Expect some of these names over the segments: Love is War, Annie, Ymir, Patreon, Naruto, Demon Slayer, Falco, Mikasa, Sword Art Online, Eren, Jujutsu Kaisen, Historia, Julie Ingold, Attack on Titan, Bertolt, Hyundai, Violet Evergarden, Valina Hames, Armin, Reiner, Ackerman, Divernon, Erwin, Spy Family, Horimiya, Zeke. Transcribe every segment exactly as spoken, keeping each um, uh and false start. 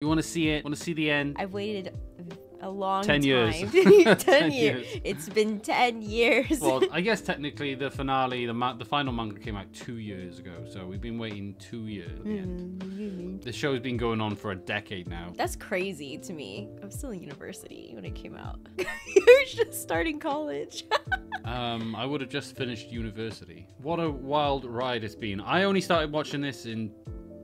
You want to see it? Want to see the end? I've waited a long ten time. Years. ten, ten years. years. It's been ten years. Well, I guess technically the finale, the ma the final manga came out two years ago, so we've been waiting two years. At the mm, end. Mm. The show's been going on for a decade now. That's crazy to me. I was still in university when it came out. You're just starting college. um, I would have just finished university. What a wild ride it's been. I only started watching this in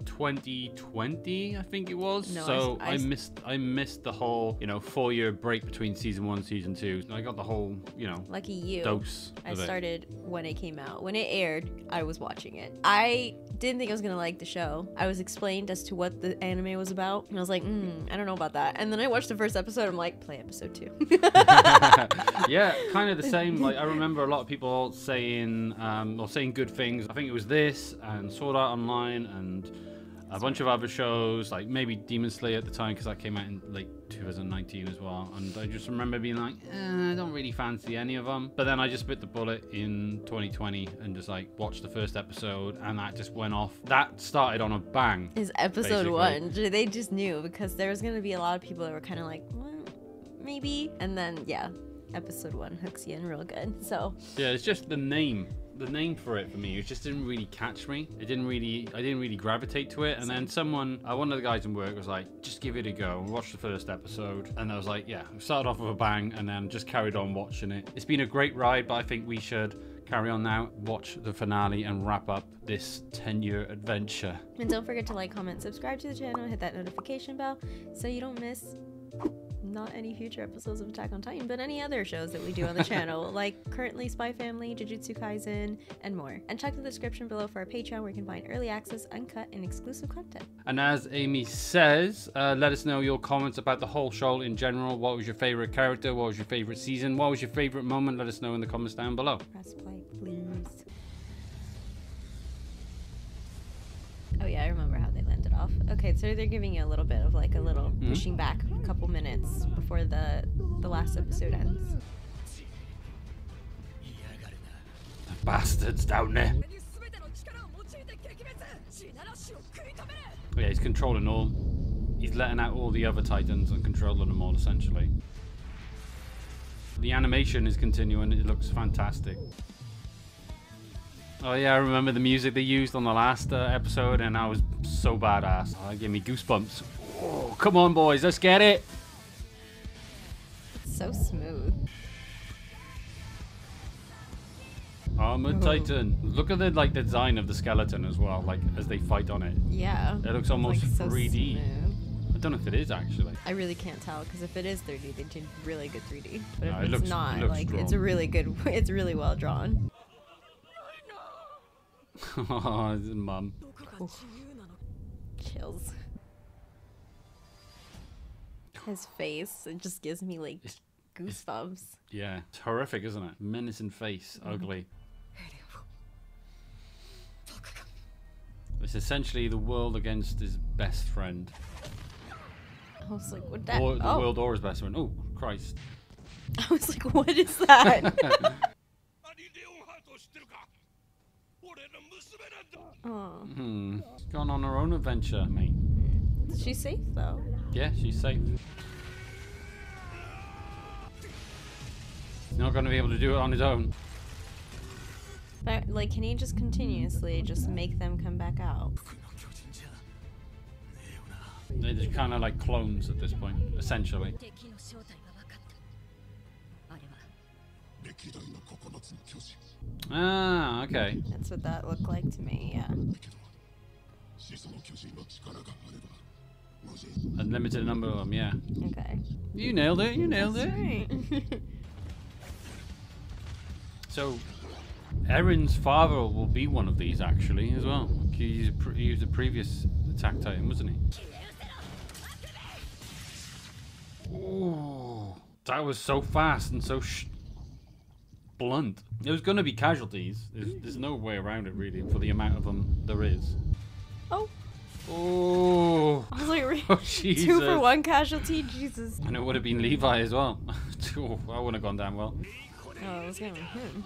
twenty twenty, I think it was. No, so I, I, I missed I missed the whole, you know, four year break between season one and season two. I got the whole, you know, lucky you dose. I started it. When it came out. When it aired, I was watching it. I didn't think I was gonna like the show. I was explained as to what the anime was about, and I was like, mm, I don't know about that. And then I watched the first episode, I'm like, play episode two. Yeah, kind of the same. Like, I remember a lot of people saying um or saying good things. I think it was this and Sword Art Online and a bunch of other shows, like maybe Demon Slayer at the time, because that came out in late two thousand nineteen as well. And I just remember being like, eh, I don't really fancy any of them. But then I just bit the bullet in twenty twenty and just like watched the first episode, and that just went off. That started on a bang. Is episode basically. one. They just knew, because there was going to be a lot of people that were kind of like, well, maybe. And then, yeah, episode one hooks you in real good. So yeah, it's just the name. The name for it for me, it just didn't really catch me. It didn't really, I didn't really gravitate to it. And then someone, uh, one of the guys in work was like, just give it a go and watch the first episode. And I was like, yeah, I started off with a bang and then just carried on watching it. It's been a great ride, but I think we should carry on now, watch the finale and wrap up this ten year adventure. And don't forget to like, comment, subscribe to the channel, hit that notification bell so you don't miss not any future episodes of Attack on Titan, but any other shows that we do on the channel, like currently Spy Family, Jujutsu Kaisen, and more. And check the description below for our Patreon, where you can find early access, uncut, and exclusive content. And as Amy says, uh, let us know your comments about the whole show in general. What was your favorite character? What was your favorite season? What was your favorite moment? Let us know in the comments down below. Press play, please. Oh yeah, I remember how they landed off. Okay, so they're giving you a little bit of like a little mm-hmm. pushing back a couple minutes before the the last episode ends. The bastards down there. Oh yeah, he's controlling all. He's letting out all the other Titans and controlling them all essentially. The animation is continuing. It looks fantastic. Oh yeah, I remember the music they used on the last uh, episode, and I was so badass. Oh, it gave me goosebumps. Oh, come on, boys, let's get it. It's so smooth. Armored oh. Titan. Look at the like design of the skeleton as well, like as they fight on it. Yeah. It looks almost like, so three D. Smooth. I don't know if it is actually. I really can't tell, because if it is three D, they did really good three D. But no, if it it's looks, not, it like drawn. It's a really good. It's really well drawn. Oh, his mum. Oh. Chills. His face, it just gives me like it's, goosebumps. It's, yeah, it's horrific, isn't it? Menacing face, mm-hmm. ugly. It's essentially the world against his best friend. I was like, what that? Or, the oh. world or his best friend. Oh, Christ. I was like, what is that? Oh. Hmm. She's gone on her own adventure, mate. She's safe though. Yeah, she's safe. He's not going to be able to do it on his own. But, like, can he just continuously just make them come back out? They're just kind of like clones at this point, essentially. Ah, okay. That's what that looked like to me, yeah. Unlimited number of them, yeah. Okay. You nailed it, you nailed That's it. Right. So, Eren's father will be one of these, actually, as well. He used a, pre he used a previous Attack Titan, wasn't he? Oh, that was so fast and so... Sh blunt. There's going to be casualties. There's, there's no way around it, really, for the amount of them there is. Oh. Oh. I was like, oh, Jesus. Two for one casualty? Jesus. And it would have been Levi as well. Oh, I wouldn't have gone down well. Oh, it was going to be him.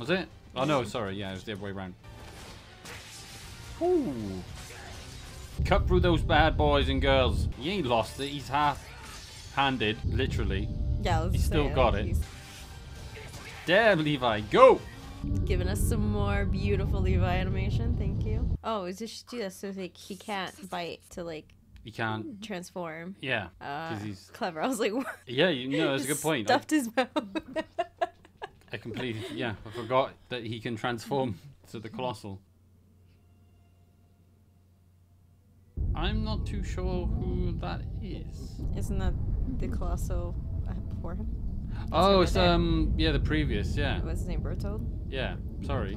Was it? Oh, no, sorry. Yeah, it was the other way around. Ooh. Cut through those bad boys and girls. He ain't lost it. He's half-handed, literally. Yeah, he's still got it. He's... Damn, Levi, go! Giving us some more beautiful Levi animation. Thank you. Oh, is this just so like he can't bite to like? He can't transform. Yeah, because uh, he's clever. I was like, what? Yeah, you know, that's a good point. Stuffed I, his mouth. I completely, yeah, I forgot that he can transform to the colossal. I'm not too sure who that is. Isn't that the colossal uh, before him? That's oh, it's there. um, yeah, the previous, yeah. What's his name, Bertolt? Yeah, sorry.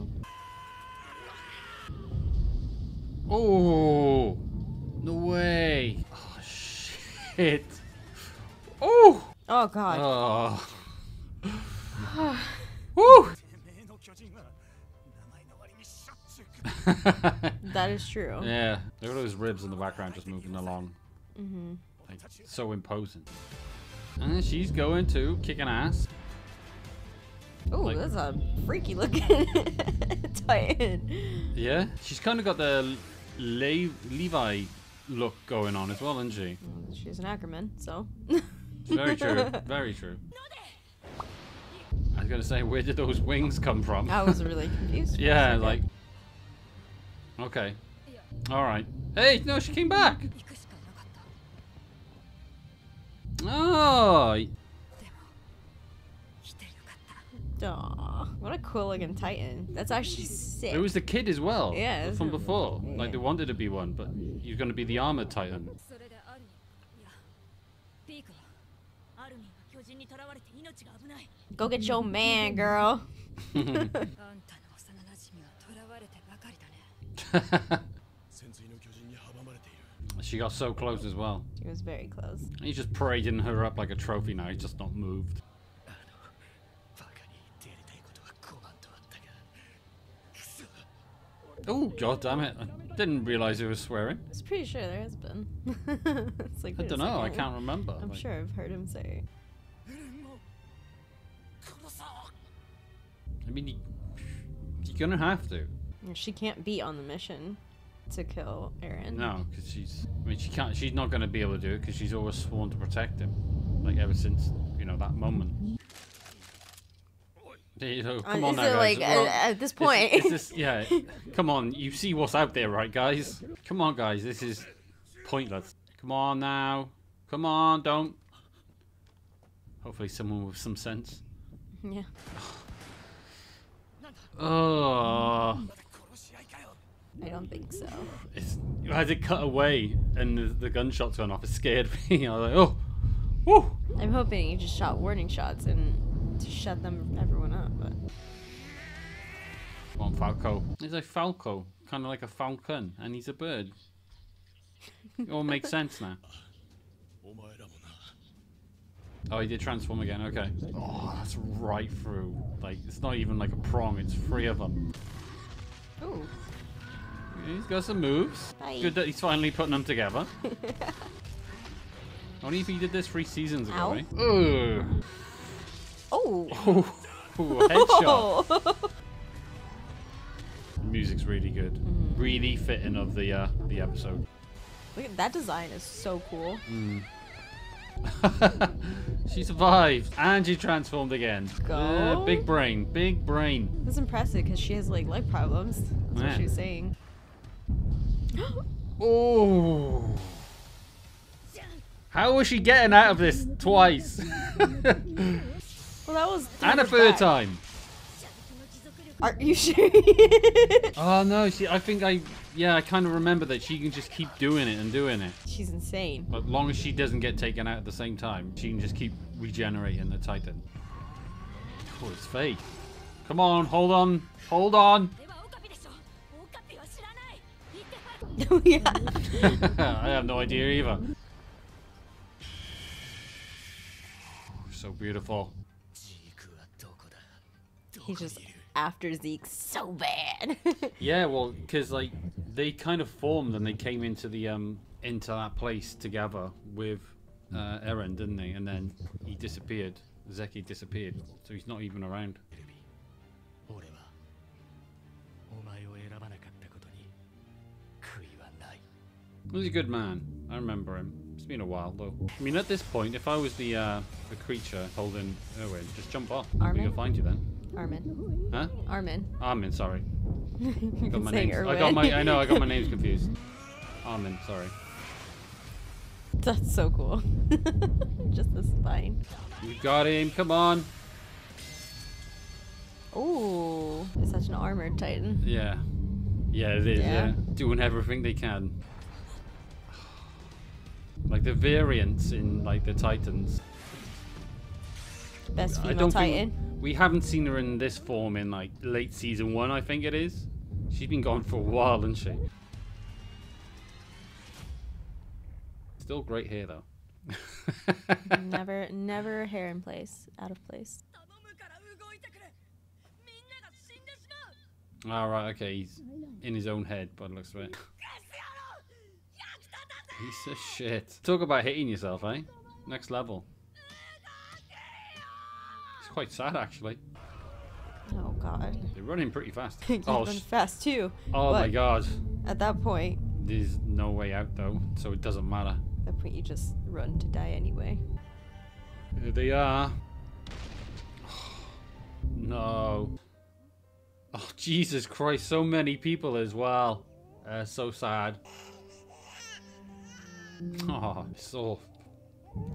Oh. No way! Oh shit! Oh! Oh god! Oh! Woo! That is true. Yeah, look at those ribs in the background just moving along. Mm-hmm. Like so imposing. And she's going to kick an ass. Oh, like, that's a freaky looking Titan. Yeah, she's kind of got the Le Levi. look going on as well, isn't she? Well, she's an Ackerman, so. Very true, very true. I was gonna say, where did those wings come from? I was really confused. Yeah, like. Okay. All right. Hey, no, she came back. Oh. Aww, what a cool looking Titan. That's actually sick. It was the kid as well. Yeah. From before. Yeah. Like they wanted to be one, but you're going to be the armored Titan. Go get your man, girl. She got so close as well. She was very close. He just parading her up like a trophy now. He's just not moved. Oh, god damn it. I didn't realize he was swearing. I was pretty sure there has been. It's like, I don't know, I can't remember. I'm like... sure I've heard him say. I mean, he, you're gonna have to. She can't be on the mission to kill Eren. No, because she's, I mean, she can't, she's not gonna be able to do it because she's always sworn to protect him. Like, ever since, you know, that moment. You know, come uh, on, now, guys. Like, well, at, at this point, it's, it's this, yeah. Come on, you see what's out there, right, guys? Come on, guys, this is pointless. Come on now, come on, don't. Hopefully, someone with some sense. Yeah. Oh. I don't think so. It's, as it cut away and the, the gunshots went off, it scared me. I was like, oh, woo. I'm hoping you just shot warning shots and. To shut them everyone up, but come on, Falco. He's a Falco, kind of like a falcon, and he's a bird. It all makes sense now. Oh, he did transform again. Okay. Oh, that's right through. Like it's not even like a prong; it's three of them. Ooh. He's got some moves. Bye. Good that he's finally putting them together. Only if he did this three seasons ago. Ow. Right? Ooh. Oh. Oh, headshot. The music's really good. Mm. Really fitting of the uh, the episode. Look at that, design is so cool. Mm. She survived and she transformed again. Go. Uh, big brain, big brain. That's impressive because she has like leg problems. That's yeah. what she was saying. Oh. How was she getting out of this twice? Well, that was and a third back. time. Are you sure? Oh no, she. I think I. Yeah, I kind of remember that she can just keep doing it and doing it. She's insane. But as long as she doesn't get taken out at the same time, she can just keep regenerating the Titan. Oh, it's fake. Come on, hold on, hold on. Oh yeah. I have no idea either. Oh, so beautiful. He's just after Zeke so bad. Yeah, well, because like they kind of formed and they came into the um into that place together with uh, Eren, didn't they? And then he disappeared. Zeki disappeared, so he's not even around. He was a good man. I remember him. It's been a while though. I mean, at this point, if I was the uh, the creature holding Erwin, just jump off. Armin? We'll find you then. Armin. Huh? Armin. Armin. Sorry. I got my names. I got my. I know. I got my names confused. Armin. Sorry. That's so cool. Just the spine. You got him. Come on. Oh, it's such an armored Titan. Yeah. Yeah, it is. Yeah. yeah. Doing everything they can. Like the variants in like the Titans. Best female I don't Titan. Think we haven't seen her in this form in like late season one, I think it is. She's been gone for a while, hasn't she? Still great hair though. never, never hair in place, out of place. Ah, oh, right, okay, he's in his own head by the looks of it. Piece of shit. Talk about hitting yourself, eh? Next level. It's quite sad, actually. Oh, God. They're running pretty fast. They're oh, running fast, too. Oh, but my God. At that point. There's no way out, though, so it doesn't matter. At that point, you just run to die anyway. Here they are. No. Oh, Jesus Christ, so many people as well. Uh, so sad. Oh, it's all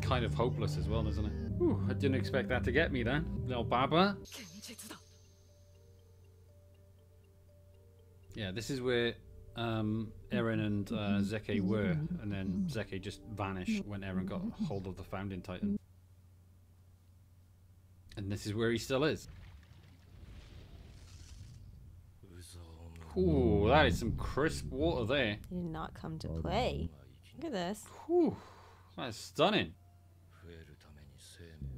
kind of hopeless as well, isn't it? Ooh, I didn't expect that to get me then. Little Baba. Yeah, this is where um, Eren and uh, Zeke were, and then Zeke just vanished when Eren got hold of the Founding Titan. And this is where he still is. Ooh, that is some crisp water there. He did not come to play. Look at this. Whew, that's stunning.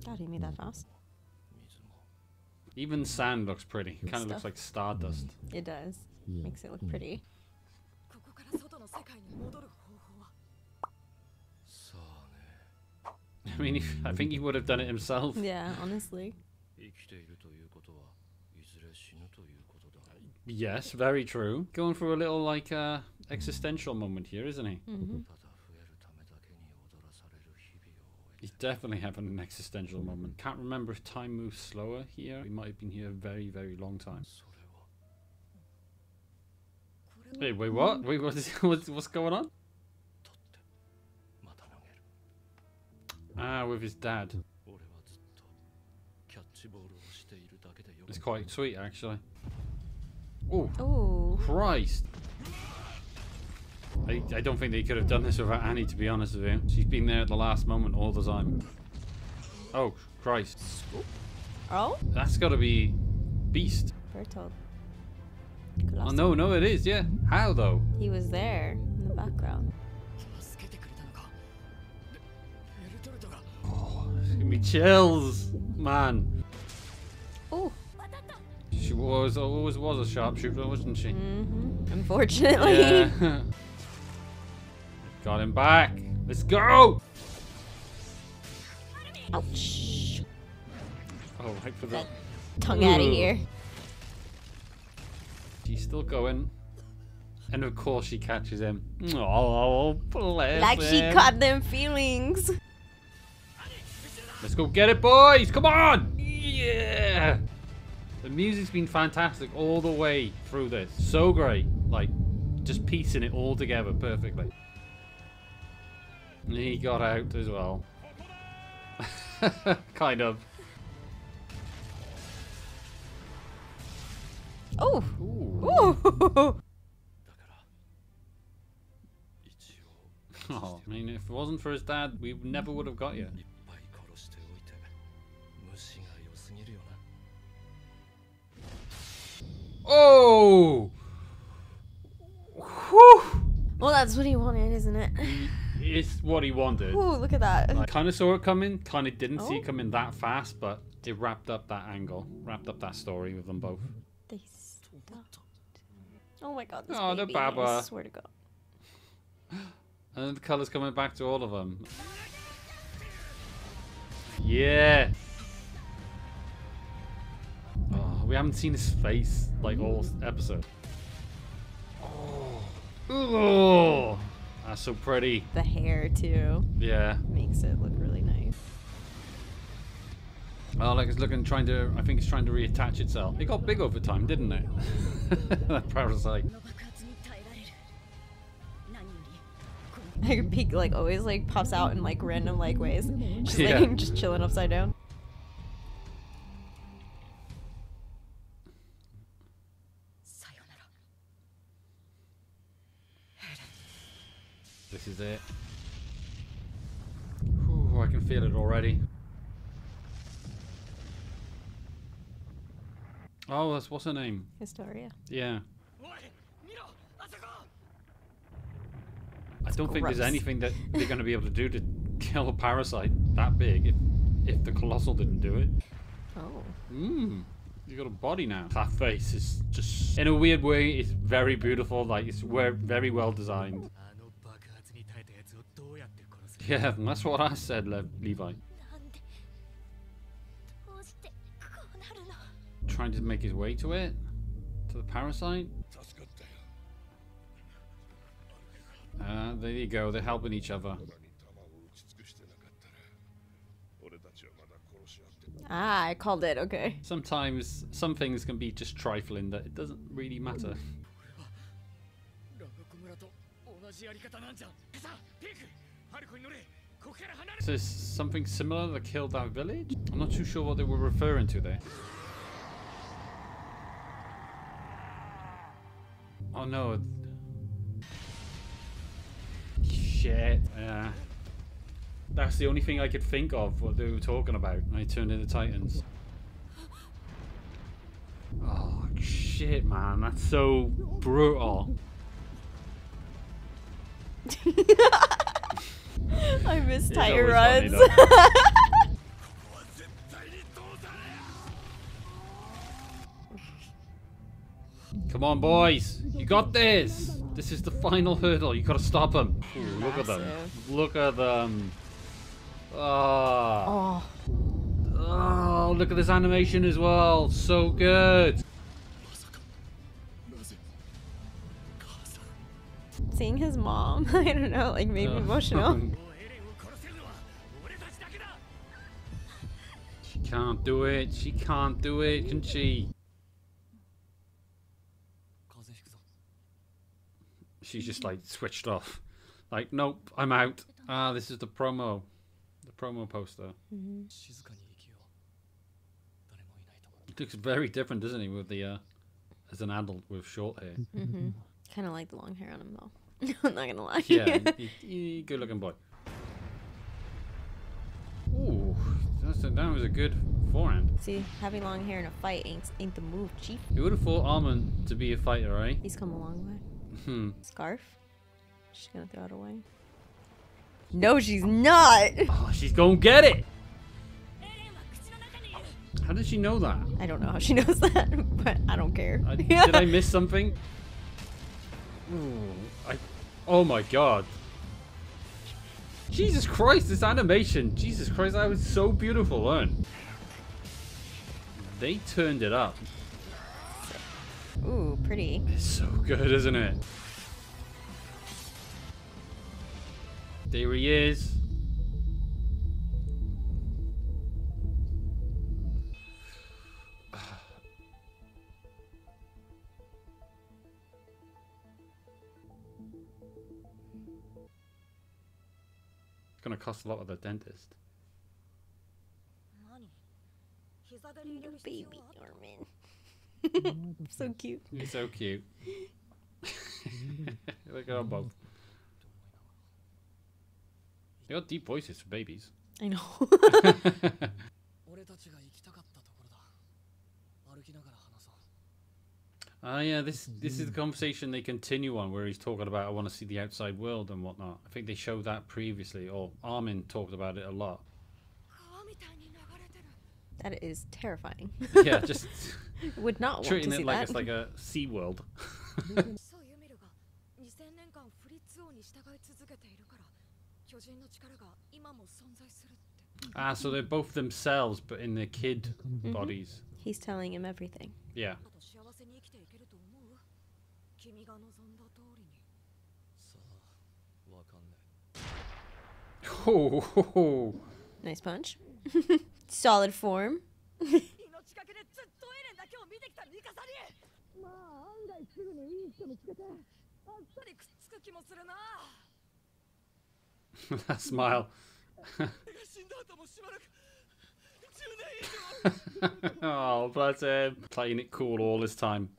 God, he made that fast. Even sand looks pretty. Kind of looks like stardust. It does. Makes it look pretty. I mean, I think he would have done it himself. Yeah, honestly. Yes, very true. Going through a little, like, uh, existential moment here, isn't he? Mm-hmm. He's definitely having an existential moment. Can't remember if time moves slower here. We might have been here a very, very long time. Hey, wait, what? Wait, what is, what's, what's going on? Ah, with his dad. It's quite sweet, actually. Oh, ooh. Christ. I, I don't think they could have done this without Annie, to be honest with you. She's been there at the last moment all the time. Oh, Christ. Oh? That's got to be Beast. Bertolt. Oh, no, no, it is, yeah. How, though? He was there in the background. Oh, it's giving me chills, man. Oh. She was always was a sharpshooter, wasn't she? Mm-hmm. Unfortunately. Yeah. Got him back. Let's go. Ouch. Oh, right for the tongue out of here. She's still going, and of course she catches him. Oh, bless Like him. She caught them feelings. Let's go get it, boys! Come on! Yeah. The music's been fantastic all the way through this. So great. Like, just piecing it all together perfectly. And he got out as well. Kind of. Oh! Ooh. Oh, I mean, if it wasn't for his dad, we never would have got you. Oh! Whew. Well, that's what he wanted, isn't it? It's what he wanted. Oh, look at that. Like, kind of saw it coming, kind of didn't oh. see it coming that fast, but it wrapped up that angle, wrapped up that story with them both. They stopped. Oh my God, this oh, baby, the Baba. I swear to God. And then the colour's coming back to all of them. Yeah! We haven't seen his face like all episode. Oh. Oh. That's so pretty. The hair too. Yeah. Makes it look really nice. Oh, like it's looking, trying to, I think it's trying to reattach itself. It got big over time, didn't it? That parasite. Her beak like always like pops out in like random like ways. She's yeah. like just chilling upside down. This is it. Whew, I can feel it already. Oh, that's what's her name? Historia. Yeah. I don't Gross. think there's anything that they're going to be able to do to kill a parasite that big if, if the colossal didn't do it. Oh. Mmm. You got a body now. That face is just, in a weird way, it's very beautiful. Like, it's very well designed. Yeah, that's what I said, Le Levi. Trying to make his way to it? To the parasite? Uh, there you go, they're helping each other. Ah, I called it, okay. Sometimes, some things can be just trifling, that it doesn't really matter. So is something similar that killed that village? I'm not too sure what they were referring to there. Oh no. Shit. Yeah. That's the only thing I could think of what they were talking about. I turned into Titans. Oh shit, man. That's so brutal. I miss tire runs. Come on, boys. You got this. This is the final hurdle. You got to stop them. Ooh, look at them. Look at them. Oh. Oh, look at this animation as well. So good. Seeing his mom, I don't know, like made me emotional. She can't do it. She can't do it, can she? She's just like switched off. Like, nope, I'm out. Ah, this is the promo. The promo poster. Mm-hmm. It looks very different, doesn't he, with the, uh, as an adult with short hair. Mm-hmm. Kind of like the long hair on him, though. I'm not gonna lie. Yeah, he, he, good looking boy. Ooh, that's a, that was a good forehand. See, having long hair in a fight ain't, ain't the move, chief. You would have thought Armin to be a fighter, right? He's come a long way. Hmm. Scarf? She's gonna throw it away. No, she's not! Oh, she's gonna get it! How did she know that? I don't know how she knows that, but I don't care. I, did I miss something? Ooh, I, oh my god. Jesus Christ, this animation. Jesus Christ, that was so beautiful, man. They turned it up. Ooh, pretty. It's so good, isn't it? There he is. It's gonna cost a lot of the dentist. Your baby, Armin. So cute. He's so cute. Look at both. They got deep voices for babies. I know. Ah, uh, yeah. This this is the conversation they continue on, where he's talking about I want to see the outside world and whatnot. I think they showed that previously, or Armin talked about it a lot. That is terrifying. Yeah, just would not want treating to see it like that. It's like a sea world. Ah, so they're both themselves, but in their kid mm-hmm. bodies. He's telling him everything. Yeah. Oh. Nice punch. Solid form. That smile. Oh, bless him. Playing it cool all this time.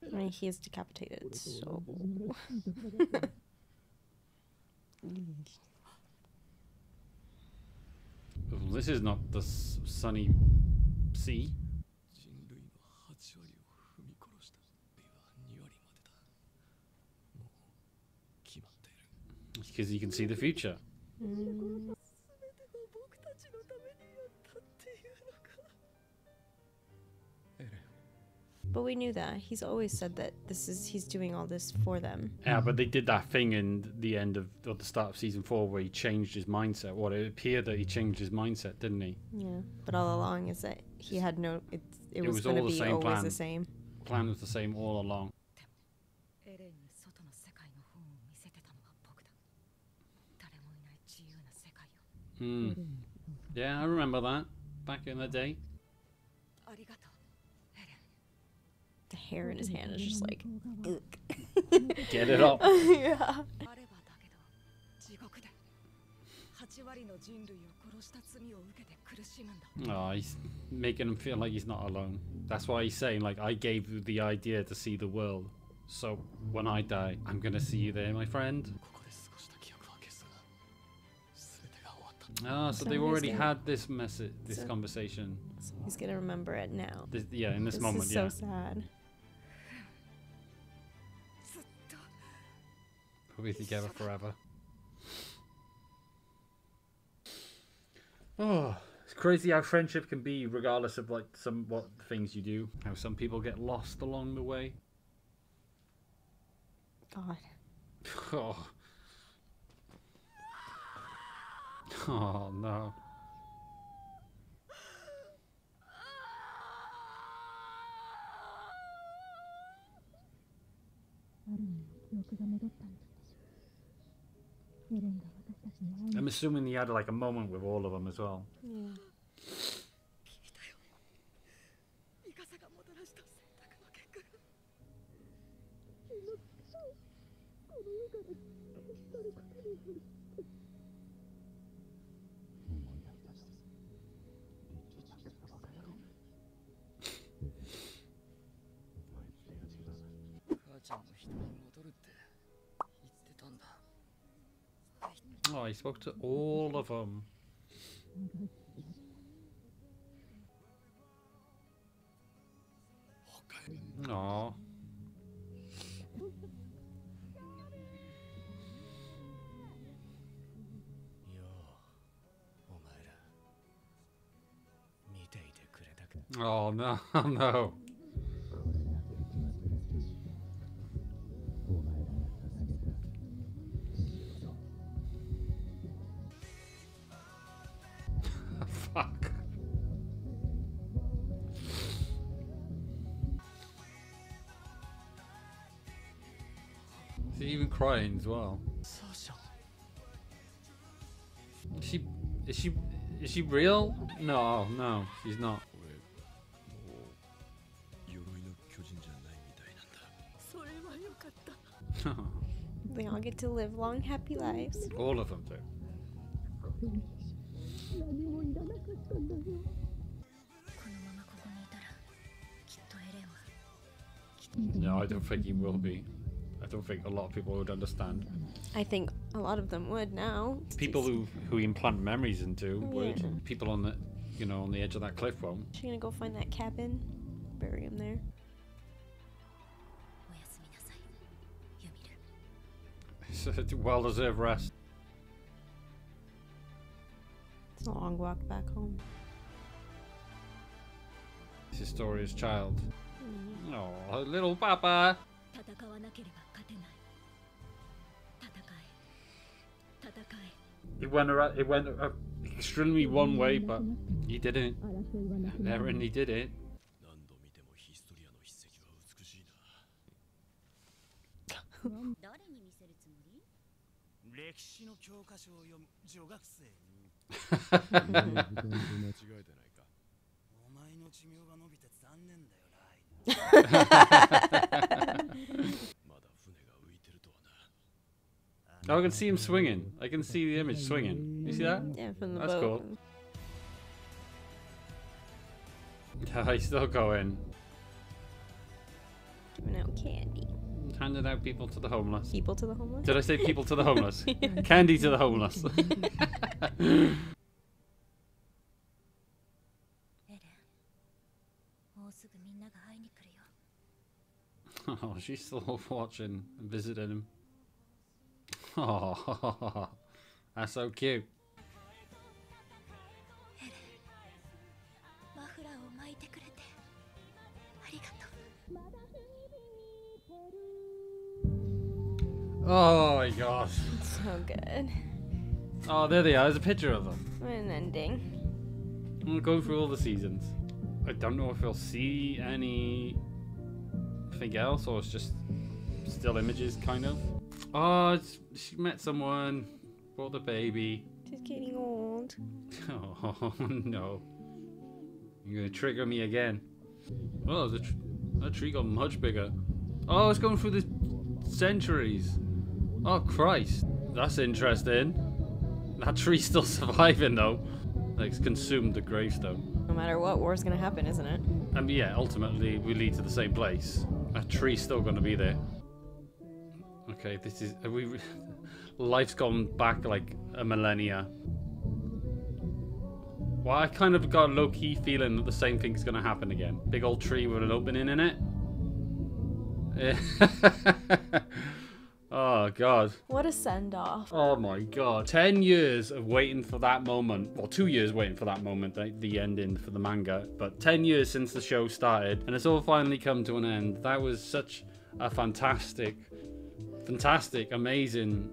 I mean, he is decapitated, so... This is not the sunny sea. Because you can see the future. Mm. But we knew that. He's always said that this is he's doing all this for them. Yeah, but they did that thing in the end of or the start of season four where he changed his mindset. Well, it appeared that he changed his mindset, didn't he? Yeah, but all along is that he had no. It, it, it was, was going to be always plan. the same. Plan was the same all along. Hmm. Yeah, I remember that back in the day. The hair in his hand is just like, ugh. Get it up. Yeah. Oh, he's making him feel like he's not alone. That's why he's saying, like, I gave you the idea to see the world. So when I die, I'm going to see you there, my friend. Ah, so, so they've already gonna, had this message, this so, conversation. So he's gonna remember it now. This, yeah, in this, this moment, is yeah. So sad. We'll be together forever. Oh, it's crazy how friendship can be, regardless of like some what things you do. How some people get lost along the way. God. Oh. Oh no. I'm assuming he had like a moment with all of them as well. Yeah. Oh, he spoke to all of them. No. Oh no, no. Crying as well. Is she, is she, is she real? No, no, she's not. They all get to live long, happy lives. All of them do. No, I don't think he will be. I don't think a lot of people would understand. I think a lot of them would now. People who who implant memories into would. Yeah. People on the, you know, on the edge of that cliff won't. She's gonna go find that cabin, bury him there. It's a well-deserved rest. It's a long walk back home. It's Historia's child. Mm-hmm. Oh, little papa. It went around, it went extremely one way, but he didn't. Eren, he did it. Oh, I can see him swinging. I can see the image swinging. You see that? Yeah, from the That's boat. Cool. He's still going. Giving out candy. Handing out people to the homeless. People to the homeless? Did I say people to the homeless? Yeah. Candy to the homeless. Oh, she's still watching and visiting him. Oh, that's so cute. Oh my gosh. It's so good. Oh, there they are. There's a picture of them. What an ending. I'm going through all the seasons. I don't know if you'll see anything else or it's just still images, kind of. Oh, it's, she met someone, brought the baby. She's getting old. Oh, no. You're going to trigger me again. Oh, the tr that tree got much bigger. Oh, it's going through the centuries. Oh, Christ. That's interesting. That tree's still surviving, though. Like, it's consumed the gravestone. No matter what, war's going to happen, isn't it? And yeah, ultimately, we lead to the same place. That tree's still going to be there. Okay, this is... Are we, life's gone back, like, a millennia. Well, I kind of got a low-key feeling that the same thing's going to happen again. Big old tree with an opening in it. Oh, God. What a send-off. Oh, my God. Ten years of waiting for that moment. Well, two years waiting for that moment, the, the ending for the manga. But ten years since the show started, and it's all finally come to an end. That was such a fantastic... Fantastic, amazing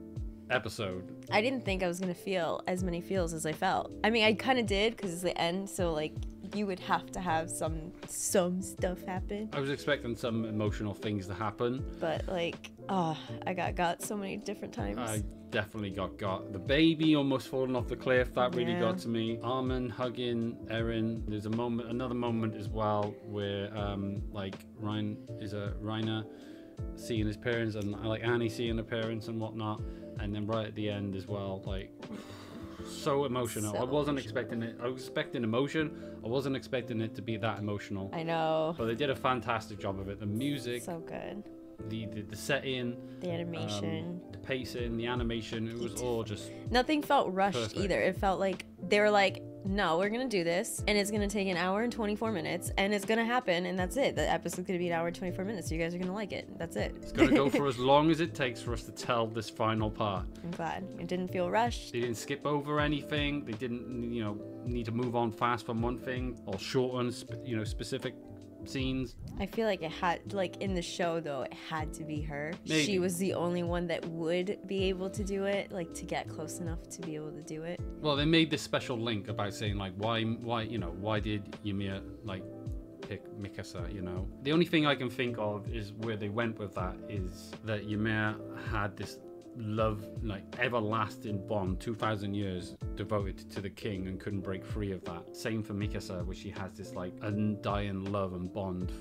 episode. I didn't think I was gonna feel as many feels as I felt. I mean, I kind of did because it's the end, so like you would have to have some some stuff happen. I was expecting some emotional things to happen, but like, oh, I got got so many different times. I definitely got got. The baby almost falling off the cliff. That really yeah. got to me. Armin hugging Eren. There's a moment, another moment as well where um like Ryan is a Reiner. Seeing his parents, and like Annie seeing her parents and whatnot, and then right at the end as well, like so emotional. So I wasn't emotional. expecting it. I was expecting emotion. I wasn't expecting it to be that emotional. I know. But they did a fantastic job of it. The music, so good. The the, the setting, the animation, um, the pacing, the animation. It was all just nothing felt rushed perfect. either. It felt like they were like, no, we're gonna do this, and it's gonna take an hour and twenty-four minutes, and it's gonna happen, and that's it. The episode's gonna be an hour and twenty-four minutes. So you guys are gonna like it. That's it. It's gonna go for as long as it takes for us to tell this final part. I'm glad it didn't feel rushed. They didn't skip over anything. They didn't, you know, need to move on fast from one thing or shorten, you know, specific scenes. I feel like it had, like in the show though, it had to be her. Maybe. She was the only one that would be able to do it, like to get close enough to be able to do it. Well, they made this special link about saying like, why, why, you know, why did Ymir like pick Mikasa? You know, the only thing I can think of is where they went with that is that Ymir had this love, like everlasting bond, two thousand years devoted to the king and couldn't break free of that. Same for Mikasa, where she has this like undying love and bond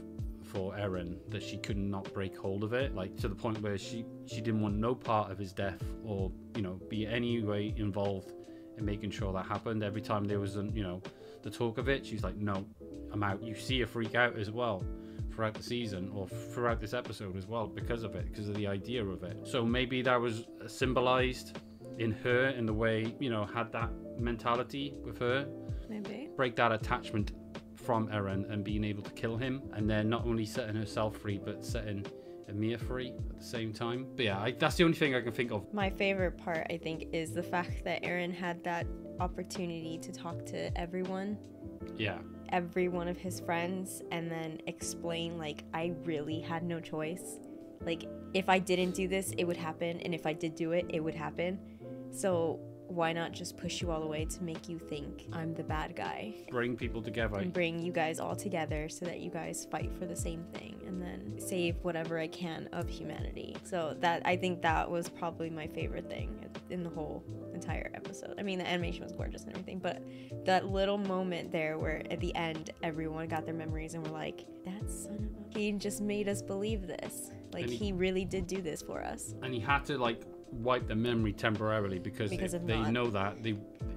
for Eren that she could not break hold of it, like to the point where she she didn't want no part of his death or, you know, be any way involved in making sure that happened. Every time there was, you know, the talk of it, she's like, no, I'm out. You see her freak out as well throughout the season, or throughout this episode as well, because of it, because of the idea of it. So maybe that was symbolized in her, in the way, you know, had that mentality with her. Maybe. Break that attachment from Eren and being able to kill him, and then not only setting herself free, but setting Ymir free at the same time. But yeah, I, that's the only thing I can think of. My favorite part, I think, is the fact that Eren had that opportunity to talk to everyone. Yeah. Every one of his friends, and then explain like, I really had no choice. Like if I didn't do this, it would happen, and if I did do it, it would happen. So why not just push you all away to make you think I'm the bad guy? Bring people together. And bring you guys all together so that you guys fight for the same thing and then save whatever I can of humanity. So that, I think that was probably my favorite thing in the whole entire episode. I mean, the animation was gorgeous and everything, but that little moment there where at the end everyone got their memories and were like, that son of a... He just made us believe this. Like, he, he really did do this for us. And he had to, like, wipe their memory temporarily because, because if they not, know that they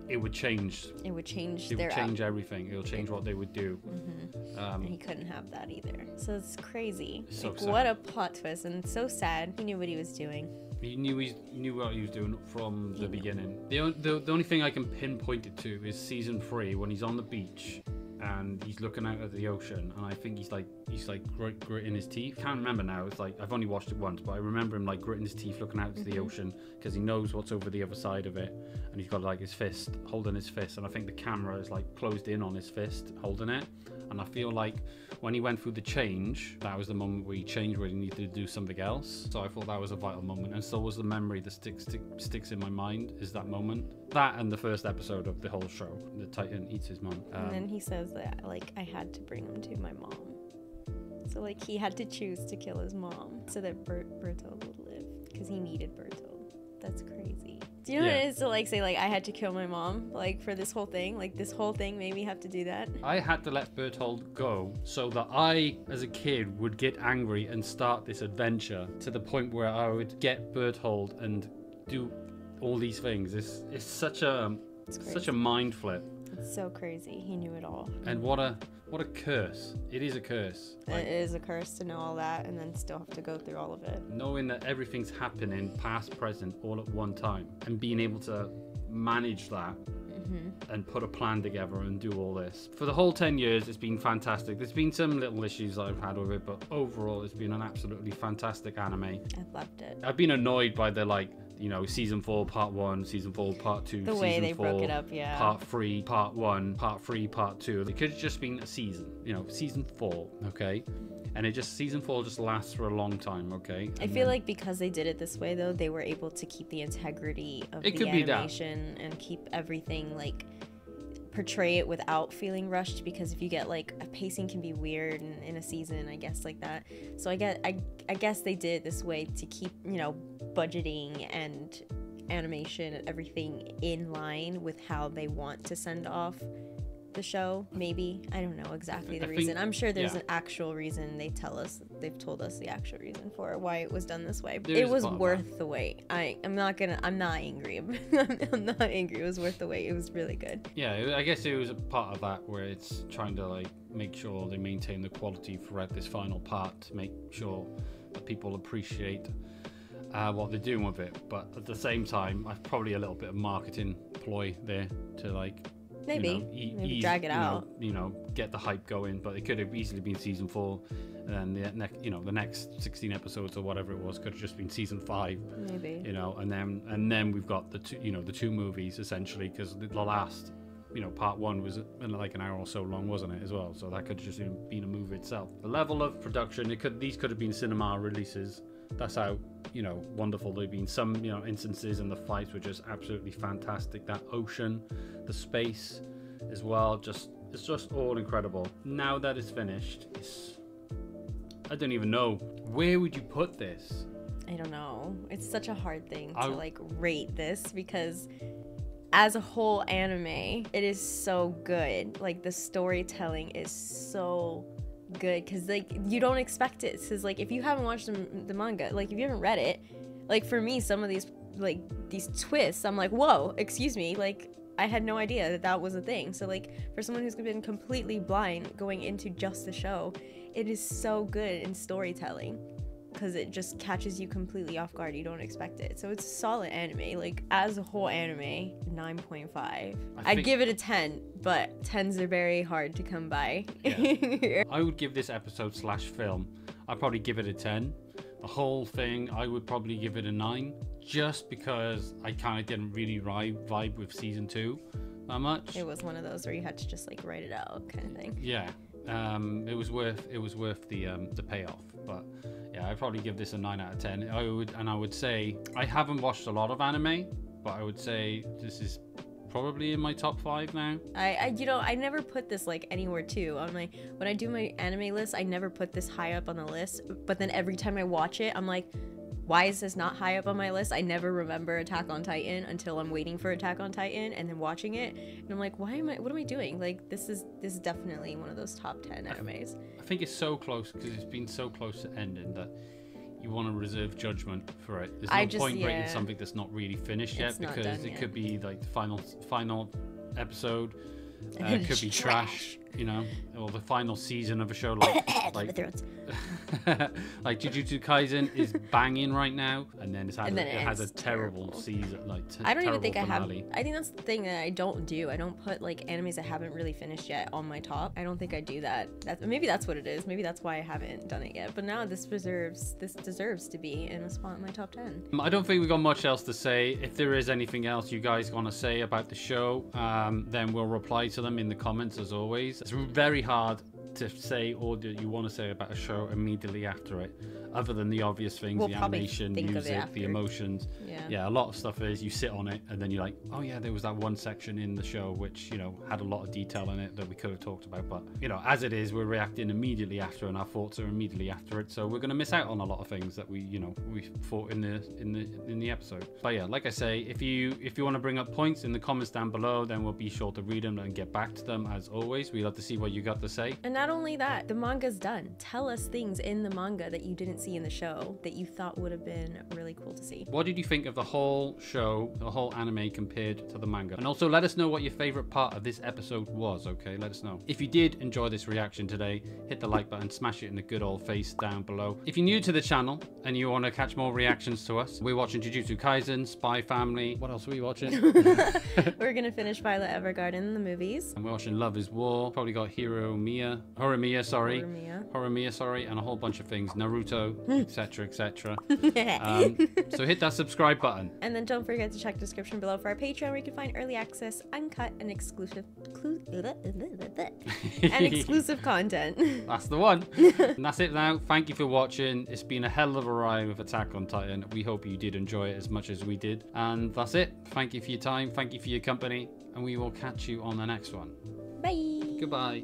it would change it would change it would their change out. everything it'll change what they would do. Mm-hmm. Um, and he couldn't have that either, so it's crazy. So like, what a plot twist, and so sad. He knew what he was doing. He knew he knew what he was doing from the beginning. The, the, the only thing I can pinpoint it to is season three when he's on the beach and he's looking out at the ocean, and I think he's like he's like grit, gritting his teeth. Can't remember now. It's like I've only watched it once, but I remember him like gritting his teeth, looking out to mm-hmm. the ocean because he knows what's over the other side of it, and he's got like his fist holding his fist, and I think the camera is like closed in on his fist holding it. And I feel like when he went through the change, that was the moment where he changed, where he needed to do something else. So I thought that was a vital moment, and so was the memory that sticks stick, sticks in my mind is that moment. That and the first episode of the whole show, the Titan eats his mom. Um, and then he says that, like, I had to bring him to my mom. So, like, he had to choose to kill his mom so that Bert Bertolt would live, because he needed Bertolt. That's crazy. Do you know yeah. what it is to, like, say, like, I had to kill my mom, like, for this whole thing? Like, this whole thing made me have to do that? I had to let Bertolt go so that I, as a kid, would get angry and start this adventure to the point where I would get Bertolt and do all these things. It's, it's such a it's such a mind flip. It's so crazy. He knew it all. And what a what a curse. It is a curse. Like, it is a curse to know all that and then still have to go through all of it. Knowing that everything's happening, past, present, all at one time, and being able to manage that mm-hmm. and put a plan together and do all this. For the whole ten years, it's been fantastic. There's been some little issues that I've had with it, but overall, it's been an absolutely fantastic anime. I've loved it. I've been annoyed by the, like, you know, season four, part one, season four, part two, the way season they four, broke it up, yeah. part three, part one, part three, part two. It could have just been a season, you know, season four, okay? And it just, season four just lasts for a long time, okay? And I feel then, like because they did it this way, though, they were able to keep the integrity of it the could animation be and keep everything, like, portray it without feeling rushed, because if you get like a pacing can be weird in, in a season, I guess, like that. So I get I I guess they did it this way to keep, you know, budgeting and animation and everything in line with how they want to send off the show. Maybe I don't know exactly the I reason think, I'm sure there's yeah. an actual reason they tell us they've told us the actual reason for it, why it was done this way. There it was worth the wait. I I'm not gonna I'm not angry I'm not angry it was worth the wait. It was really good. Yeah, I guess it was a part of that where it's trying to like make sure they maintain the quality throughout this final part to make sure that people appreciate Uh, what they're doing with it, but at the same time, I've probably a little bit of marketing ploy there to like maybe, you know, e maybe ease, drag it you out, know, you know, get the hype going. But it could have easily been season four, and the next, you know, the next sixteen episodes or whatever it was could have just been season five, maybe, you know, and then and then we've got the two, you know, the two movies essentially, because the last, you know, part one was like an hour or so long, wasn't it, as well? So that could have just been a movie itself. The level of production, it could these could have been cinema releases. That's how, you know, wonderful they've been. Some, you know, instances and the fights were just absolutely fantastic. That ocean, the space as well, just it's just all incredible. Now that it's finished, it's, I don't even know, where would you put this? I don't know. It's such a hard thing to I, like rate this, because as a whole anime, it is so good. Like the storytelling is so good, because like you don't expect it, because like if you haven't watched the, the manga, like if you haven't read it, like for me some of these like these twists, I'm like, whoa, excuse me, like I had no idea that that was a thing. So like for someone who's been completely blind going into just the show, it is so good in storytelling, because it just catches you completely off guard. You don't expect it. So it's a solid anime. Like as a whole anime, nine point five. I I'd give it a ten, but tens are very hard to come by. Yeah. I would give this episode slash film, I'd probably give it a ten. The whole thing, I would probably give it a nine, just because I kind of didn't really vibe with season two that much. It was one of those where you had to just like write it out kind of thing. Yeah. Um, it was worth it was worth the um, the payoff, but yeah, I'd probably give this a nine out of ten. I would, and I would say I haven't watched a lot of anime, but I would say this is probably in my top five now. I, I you know, I never put this like anywhere too on my, when I do my anime list, I never put this high up on the list, but then every time I watch it, I'm like, why is this not high up on my list? I never remember Attack on Titan until I'm waiting for Attack on Titan and then watching it, and I'm like, why am I, what am I doing? Like, this is this is definitely one of those top ten animes. I think it's so close because it's been so close to ending that you want to reserve judgment for it. There's no I just, point yeah. rating something that's not really finished yet, it's because it yet. could be like the final final episode. Uh, it could be trash, you know, or the final season of a show like like, like Jujutsu Kaisen is banging right now, and then, it's had and then a, it, it has a terrible, terrible. season. Like I don't even think finale. I have. I think that's the thing that I don't do. I don't put like animes I haven't really finished yet on my top. I don't think I do that. That's, maybe that's what it is. Maybe that's why I haven't done it yet. But now this deserves this deserves to be in a spot in my top ten. I don't think we got much else to say. If there is anything else you guys want to say about the show, um, then we'll reply to them in the comments as always. It's very hard to say all that you want to say about a show immediately after it, other than the obvious things, we'll the animation, music, the emotions. Yeah. yeah, a lot of stuff is you sit on it and then you're like, oh yeah, there was that one section in the show which, you know, had a lot of detail in it that we could have talked about. But, you know, as it is, we're reacting immediately after and our thoughts are immediately after it. So we're going to miss out on a lot of things that we, you know, we thought in the, in the, in the episode. But yeah, like I say, if you, if you want to bring up points in the comments down below, then we'll be sure to read them and get back to them as always. We love to see what you got to say. And not only that, the manga's done. Tell us things in the manga that you didn't see in the show that you thought would have been really cool to see. What did you think of the whole show, the whole anime compared to the manga? And also let us know what your favorite part of this episode was, okay? Let us know. If you did enjoy this reaction today, hit the like button, smash it in the good old face down below. If you're new to the channel and you want to catch more reactions to us, we're watching Jujutsu Kaisen, Spy Family. What else are we watching? We're going to finish Violet Evergarden in the movies. And we're watching Love is War. Probably got Horimiya, Horimiya, sorry. Horimiya. Horimiya, sorry. And a whole bunch of things. Naruto, et cetera, et cetera. Um, so hit that subscribe button. And then don't forget to check the description below for our Patreon, where you can find early access, uncut, and exclusive and exclusive content. That's the one. And that's it now. Thank you for watching. It's been a hell of a ride with Attack on Titan. We hope you did enjoy it as much as we did. And that's it. Thank you for your time. Thank you for your company. And we will catch you on the next one. Bye. Goodbye.